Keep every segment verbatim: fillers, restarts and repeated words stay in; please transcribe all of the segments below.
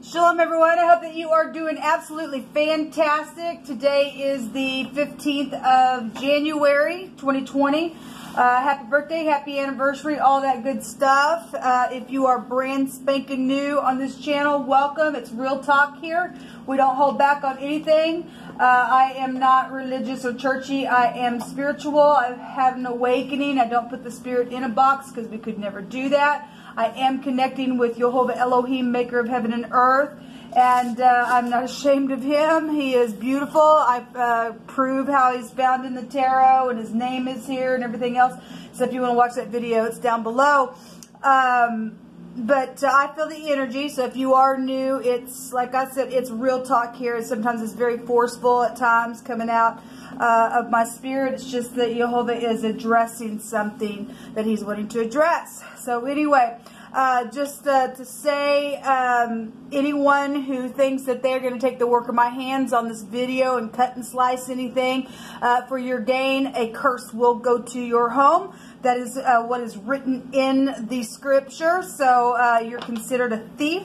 Shalom, everyone. I hope that you are doing absolutely fantastic. Today is the fifteenth of January, twenty twenty. Uh, happy birthday, happy anniversary, all that good stuff. Uh, if you are brand spanking new on this channel, welcome. It's real talk here. We don't hold back on anything. Uh, I am not religious or churchy. I am spiritual. I have an awakening. I don't put the spirit in a box because we could never do that. I am connecting with Jehovah Elohim, maker of heaven and earth, and uh, I'm not ashamed of him. He is beautiful. I uh, prove how he's found in the tarot, and his name is here and everything else. So if you want to watch that video, it's down below. Um, but uh, I feel the energy, so if you are new, it's, like I said, it's real talk here. Sometimes it's very forceful at times coming out uh, of my spirit. It's just that Jehovah is addressing something that he's wanting to address. So anyway, uh, just uh, to say, um, anyone who thinks that they're going to take the work of my hands on this video and cut and slice anything uh, for your gain, a curse will go to your home. That is uh, what is written in the scripture. So uh, you're considered a thief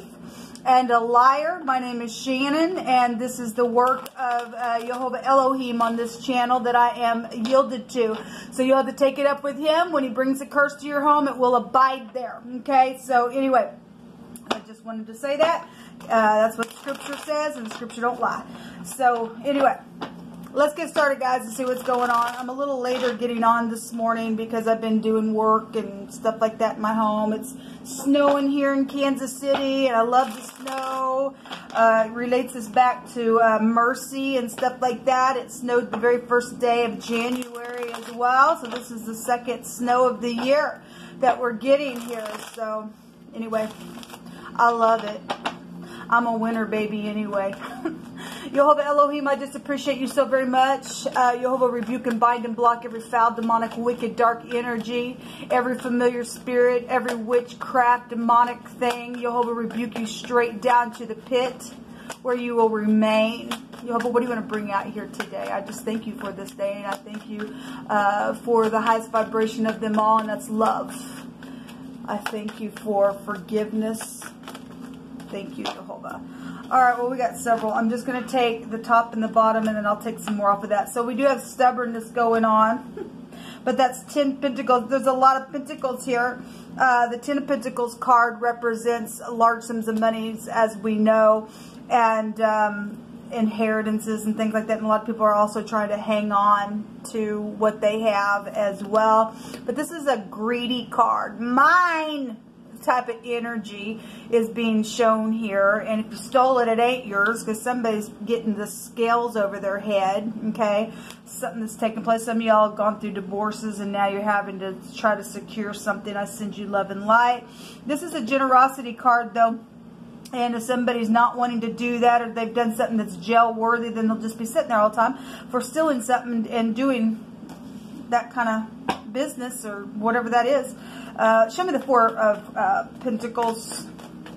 and a liar. My name is Shannon, and this is the work of uh, Jehovah Elohim on this channel that I am yielded to. So you have to take it up with him. When he brings a curse to your home, it will abide there. Okay, so anyway, I just wanted to say that. Uh, that's what scripture says, and scripture don't lie. So anyway, let's get started, guys, and see what's going on. I'm a little later getting on this morning because I've been doing work and stuff like that in my home. It's snowing here in Kansas City, and I love the snow. Uh, it relates us back to uh, mercy and stuff like that. It snowed the very first day of January as well, so this is the second snow of the year that we're getting here. So, anyway, I love it. I'm a winter baby anyway. Jehovah Elohim, I just appreciate you so very much. Uh, Jehovah, rebuke and bind and block every foul, demonic, wicked, dark energy, every familiar spirit, every witchcraft, demonic thing. Jehovah, rebuke you straight down to the pit where you will remain. Jehovah, what do you want to bring out here today? I just thank you for this day, and I thank you uh, for the highest vibration of them all, and that's love. I thank you for forgiveness. Thank you, Jehovah. All right, well, we got several. I'm just going to take the top and the bottom, and then I'll take some more off of that. So we do have stubbornness going on, but that's ten pentacles. There's a lot of pentacles here. Uh, the Ten of Pentacles card represents large sums of monies, as we know, and um, inheritances and things like that. And a lot of people are also trying to hang on to what they have as well. But this is a greedy card. Mine! Type of energy is being shown here, and if you stole it, it ain't yours, because somebody's getting the scales over their head, okay? Something that's taking place. Some of y'all have gone through divorces, and now you're having to try to secure something. I send you love and light. This is a generosity card, though, and if somebody's not wanting to do that, or they've done something that's jail-worthy, then they'll just be sitting there all the time for stealing something and doing that kind of business or whatever that is. Uh, show me the Four of uh, Pentacles,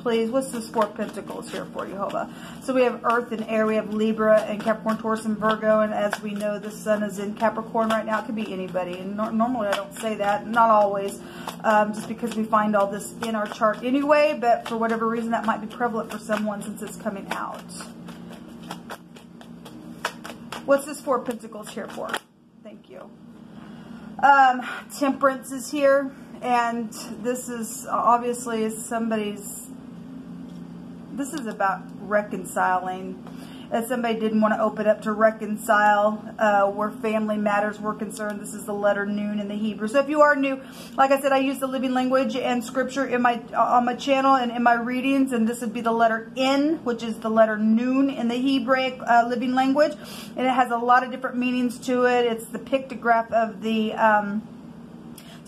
please. What's this Four of Pentacles here for, Jehovah? So we have Earth and Air. We have Libra and Capricorn, Taurus and Virgo. And as we know, the Sun is in Capricorn right now. It could be anybody. And no normally I don't say that. Not always. Um, just because we find all this in our chart anyway. But for whatever reason, that might be prevalent for someone since it's coming out. What's this Four of Pentacles here for? Thank you. Um, temperance is here. And this is obviously somebody's, this is about reconciling. As somebody didn't want to open up to reconcile uh, where family matters were concerned. This is the letter noon in the Hebrew. So if you are new, like I said, I use the living language and scripture in my on my channel and in my readings. And this would be the letter N, which is the letter noon in the Hebraic uh, living language. And it has a lot of different meanings to it. It's the pictograph of the Um,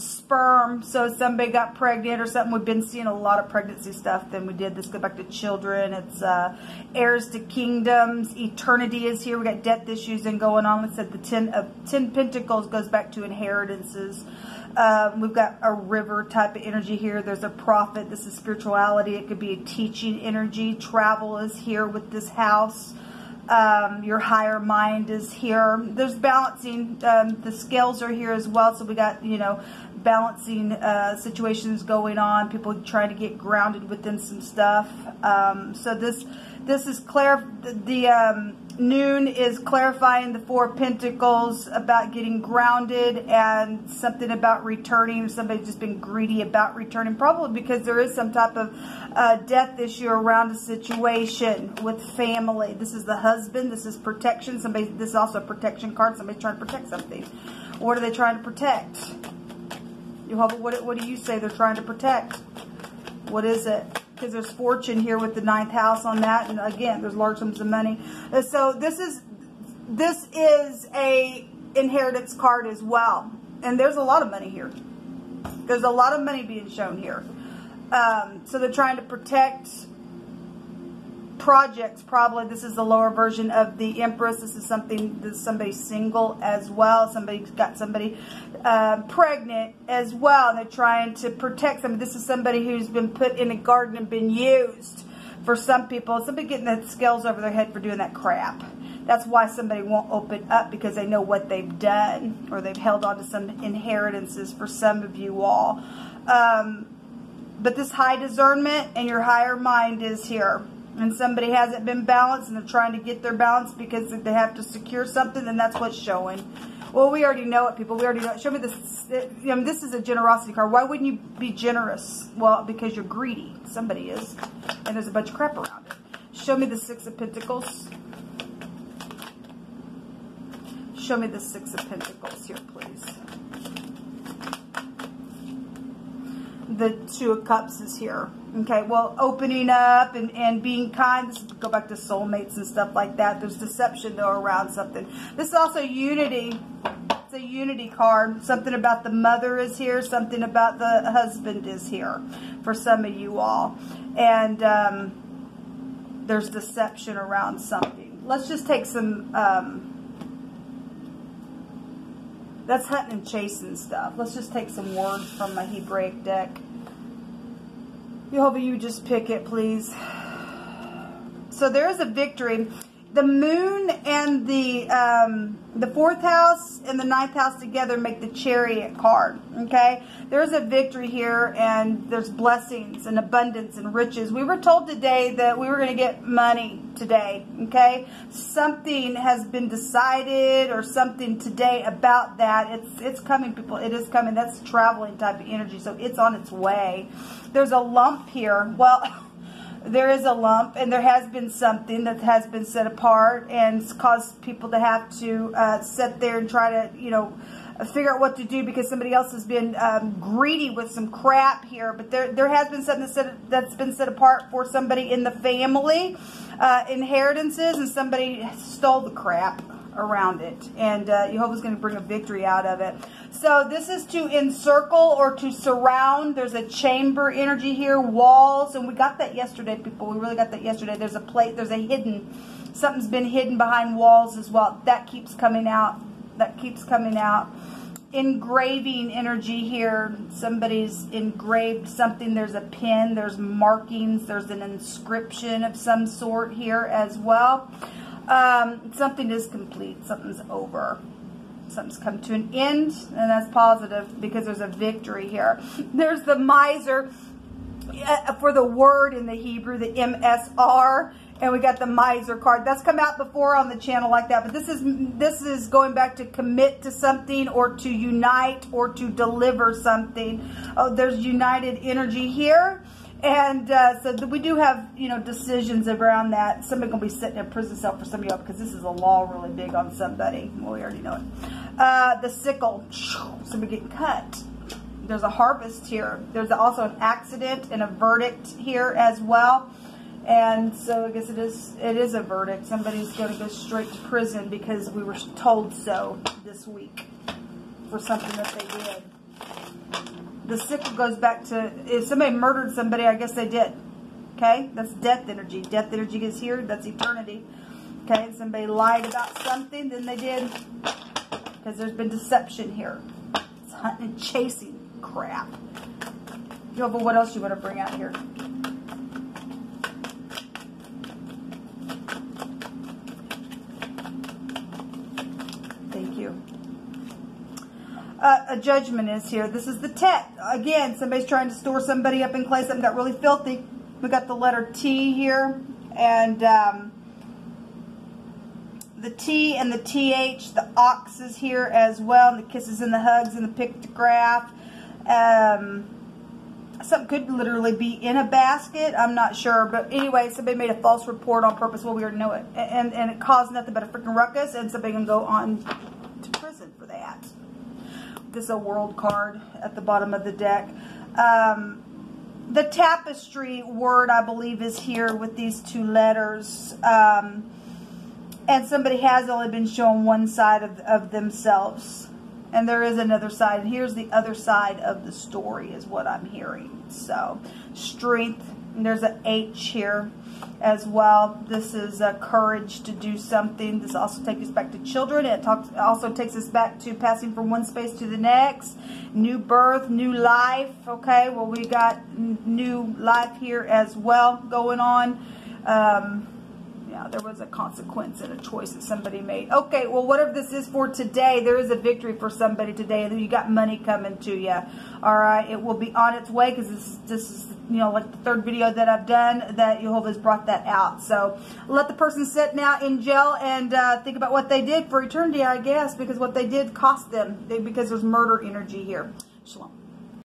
sperm. So somebody got pregnant or something. We've been seeing a lot of pregnancy stuff. Then we did this. Go back to children. It's uh, heirs to kingdoms. Eternity is here. We got death issues and going on. Like I said, the ten of ten pentacles goes back to inheritances. Um, we've got a river type of energy here. There's a prophet. This is spirituality. It could be a teaching energy. Travel is here with this house. Um, your higher mind is here. There's balancing. Um, the scales are here as well. So we got, you know, balancing uh, situations going on, people trying to get grounded within some stuff. Um, so this this is clar the, the um, noon is clarifying the four pentacles about getting grounded, and something about returning. Somebody's just been greedy about returning, probably because there is some type of uh, death issue around a situation with family. This is the husband. This is protection. Somebody. This is also a protection card. Somebody's trying to protect something. What are they trying to protect? Jehovah, what, what do you say they're trying to protect? What is it? Because there's fortune here with the ninth house on that. And again, there's large sums of money. So this is this is a inheritance card as well. And there's a lot of money here. There's a lot of money being shown here. Um, so they're trying to protect projects, probably. This is the lower version of the Empress. This is something that somebody's single as well. Somebody's got somebody uh, pregnant as well. And they're trying to protect them. This is somebody who's been put in a garden and been used. For some people, somebody getting the scales over their head for doing that crap. That's why somebody won't open up, because they know what they've done, or they've held on to some inheritances for some of you all. Um, but this high discernment and your higher mind is here. And somebody hasn't been balanced, and they're trying to get their balance because they have to secure something, and that's what's showing. Well, we already know it, people. We already know it. Show me this. You know, this is a generosity card. Why wouldn't you be generous? Well, because you're greedy. Somebody is. And there's a bunch of crap around it. Show me the Six of Pentacles. Show me the Six of Pentacles here, please. The Two of Cups is here. Okay, well, opening up and, and being kind. This is, go back to soulmates and stuff like that. There's deception, though, around something. This is also unity. It's a unity card. Something about the mother is here. Something about the husband is here for some of you all. And um, there's deception around something. Let's just take some... Um, that's hunting and chasing stuff. Let's just take some words from my Hebraic deck. Jehovah, you just pick it, please. So there is a victory. The moon and the um, the fourth house and the ninth house together make the Chariot card. Okay, there is a victory here, and there's blessings and abundance and riches. We were told today that we were going to get money today. Okay, something has been decided or something today about that. It's it's coming, people. It is coming. That's traveling type of energy, so it's on its way. There's a lump here. Well. There is a lump, and there has been something that has been set apart and caused people to have to uh, sit there and try to, you know, figure out what to do, because somebody else has been um, greedy with some crap here. But there there has been something that's, set, that's been set apart for somebody in the family, uh, inheritances, and somebody stole the crap around it, and uh, Jehovah's going to bring a victory out of it. So this is to encircle or to surround. There's a chamber energy here, walls, and we got that yesterday, people. We really got that yesterday. There's a plate, there's a hidden, something's been hidden behind walls as well. That keeps coming out, that keeps coming out. Engraving energy here. Somebody's engraved something. There's a pen, there's markings, there's an inscription of some sort here as well. Um, something is complete. Something's over. Something's come to an end, and that's positive because there's a victory here. There's the miser for the word in the Hebrew, the M S R, and we got the miser card. That's come out before on the channel like that, but this is this is going back to commit to something, or to unite, or to deliver something. Oh, there's united energy here. And uh, so we do have, you know, decisions around that. Somebody's going to be sitting in a prison cell for some of y'all, because this is a law really big on somebody. Well, we already know it. Uh, the sickle. Somebody getting cut. There's a harvest here. There's also an accident and a verdict here as well. And so I guess it is, it is a verdict. Somebody's going to go straight to prison because we were told so this week for something that they did. The sickle goes back to, if somebody murdered somebody, I guess they did. Okay? That's death energy. Death energy is here. That's eternity. Okay? If somebody lied about something, then they did. Because there's been deception here. It's hunting and chasing crap. Yo, but what else you want to bring out here? Thank you. uh, a judgment is here. This is the tet. Again, somebody's trying to store somebody up in clay. Something got really filthy. We got the letter T here. And um, the T and the T H. The ox is here as well. And the kisses and the hugs and the pictograph. Um... Something could literally be in a basket. I'm not sure. But anyway, somebody made a false report on purpose. Well, we already know it. And, and it caused nothing but a freaking ruckus. And somebody can go on to prison for that. This is a world card at the bottom of the deck. Um, the tapestry word, I believe, is here with these two letters. Um, and somebody has only been shown one side of, of themselves. And there is another side. And here's the other side of the story is what I'm hearing. So, strength. And there's an H here as well. This is a courage to do something. This also takes us back to children. It talks, also takes us back to passing from one space to the next. New birth, new life. Okay, well, we got new life here as well going on. Um... Yeah, there was a consequence and a choice that somebody made. Okay, well, whatever this is for today, there is a victory for somebody today. You got money coming to you. All right, it will be on its way because this, this is, you know, like the third video that I've done that Jehovah's brought that out. So let the person sit now in jail and uh, think about what they did for eternity, I guess, because what they did cost them, because there's murder energy here. Shalom.